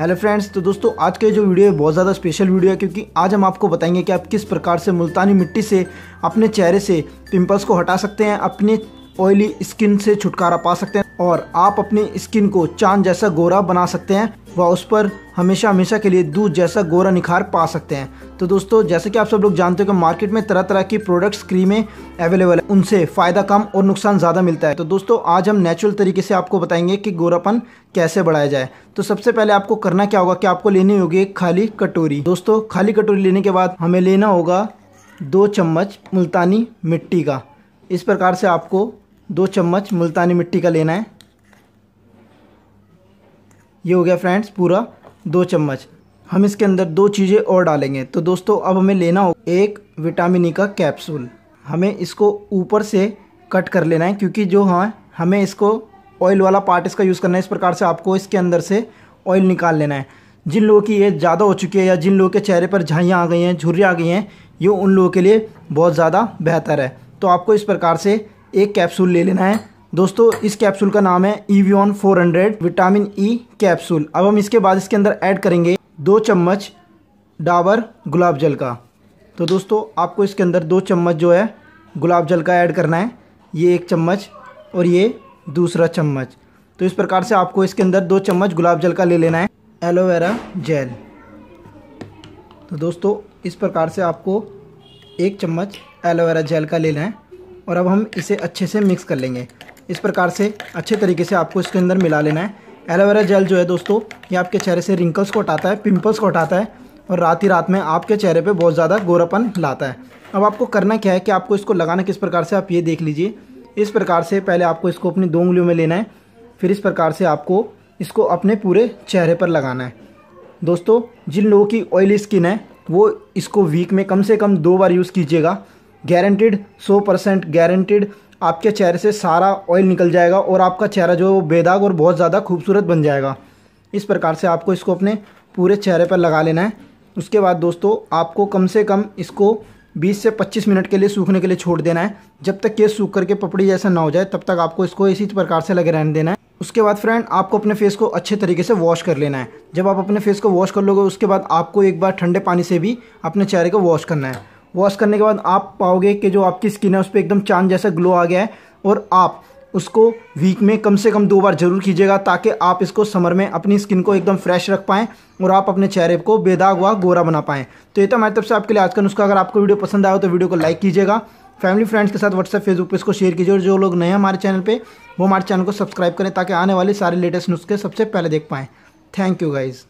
Hello friends, तो दोस्तों आज का जो वीडियो है बहुत ज़्यादा स्पेशल वीडियो है, क्योंकि आज हम आपको बताएंगे कि आप किस प्रकार से मुल्तानी मिट्टी से अपने चेहरे से पिंपल्स को हटा सकते हैं, अपने ऑयली स्किन से छुटकारा पा सकते हैं और आप अपनी स्किन को चांद जैसा गोरा बना सकते हैं व उस पर हमेशा हमेशा के लिए दूध जैसा गोरा निखार पा सकते हैं। तो दोस्तों, जैसे कि आप सब लोग जानते हो कि मार्केट में तरह तरह की प्रोडक्ट्स क्रीमें अवेलेबल है, उनसे फ़ायदा कम और नुकसान ज़्यादा मिलता है। तो दोस्तों आज हम नेचुरल तरीके से आपको बताएंगे कि गोरापन कैसे बढ़ाया जाए। तो सबसे पहले आपको करना क्या होगा कि आपको लेनी होगी एक खाली कटोरी। दोस्तों खाली कटोरी लेने के बाद हमें लेना होगा 2 चम्मच मुल्तानी मिट्टी का। इस प्रकार से आपको 2 चम्मच मुल्तानी मिट्टी का लेना है। ये हो गया फ्रेंड्स पूरा 2 चम्मच। हम इसके अंदर 2 चीज़ें और डालेंगे। तो दोस्तों अब हमें लेना होगा एक विटामिन ई का कैप्सूल। हमें इसको ऊपर से कट कर लेना है, क्योंकि जो हाँ हमें इसको ऑयल वाला पार्ट इसका यूज़ करना है। इस प्रकार से आपको इसके अंदर से ऑयल निकाल लेना है। जिन लोगों की एज ज़्यादा हो चुकी है या जिन लोगों के चेहरे पर झाइयाँ आ गई हैं, झुर्रियाँ आ गई हैं, ये उन लोगों के लिए बहुत ज़्यादा बेहतर है। तो आपको इस प्रकार से एक कैप्सूल ले लेना है। दोस्तों इस कैप्सूल का नाम है ईवीऑन 400 विटामिन ई कैप्सूल। अब हम इसके बाद इसके अंदर ऐड करेंगे 2 चम्मच डाबर गुलाब जल का। तो दोस्तों आपको इसके अंदर 2 चम्मच जो है गुलाब जल का ऐड करना है। ये 1 चम्मच और ये दूसरा चम्मच। तो इस प्रकार से आपको इसके अंदर 2 चम्मच गुलाब जल का ले लेना है। Aloe vera gel. तो दोस्तों इस प्रकार से आपको 1 चम्मच एलोवेरा जेल का लेना है और अब हम इसे अच्छे से मिक्स कर लेंगे। इस प्रकार से अच्छे तरीके से आपको इसके अंदर मिला लेना है। एलोवेरा जेल जो है दोस्तों ये आपके चेहरे से रिंकल्स को हटाता है, पिंपल्स को हटाता है और रात ही रात में आपके चेहरे पे बहुत ज़्यादा गोरापन लाता है। अब आपको करना क्या है कि आपको इसको लगाना किस प्रकार से, आप ये देख लीजिए। इस प्रकार से पहले आपको इसको अपनी 2 उंगलियों में लेना है, फिर इस प्रकार से आपको इसको अपने पूरे चेहरे पर लगाना है। दोस्तों जिन लोगों की ऑयली स्किन है वो इसको वीक में कम से कम 2 बार यूज़ कीजिएगा। गारंटेड 100% गारंटेड आपके चेहरे से सारा ऑयल निकल जाएगा और आपका चेहरा जो है बेदाग और बहुत ज़्यादा खूबसूरत बन जाएगा। इस प्रकार से आपको इसको अपने पूरे चेहरे पर लगा लेना है। उसके बाद दोस्तों आपको कम से कम इसको 20 से 25 मिनट के लिए सूखने के लिए छोड़ देना है। जब तक ये सूख करके पपड़ी जैसा ना हो जाए तब तक आपको इसको इसी प्रकार से लगे रहने देना है। उसके बाद फ्रेंड आपको अपने फेस को अच्छे तरीके से वॉश कर लेना है। जब आप अपने फेस को वॉश कर लोगे उसके बाद आपको एक बार ठंडे पानी से भी अपने चेहरे को वॉश करना है। वॉश करने के बाद आप पाओगे कि जो आपकी स्किन है उस पर एकदम चांद जैसा ग्लो आ गया है और आप उसको वीक में कम से कम 2 बार जरूर कीजिएगा, ताकि आप इसको समर में अपनी स्किन को एकदम फ्रेश रख पाएँ और आप अपने चेहरे को बेदाग व गोरा बना पाएँ। तो ये तो हमारी तरफ से आपके लिए आज का नुस्खा। अगर आपको वीडियो पसंद आया हो तो वीडियो को लाइक कीजिएगा, फैमिली फ्रेंड्स के साथ व्हाट्सएप फेसबुक पे इसको शेयर कीजिए और जो लोग नए हमारे चैनल पर वो हमारे चैनल को सब्सक्राइब करें, ताकि आने वाले सारे लेटेस्ट नुस्खे सबसे पहले देख पाएँ। Thank you guys.